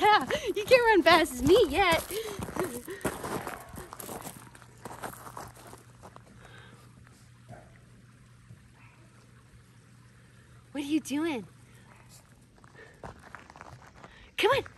Yeah, you can't run fast as me yet. What are you doing? Come on.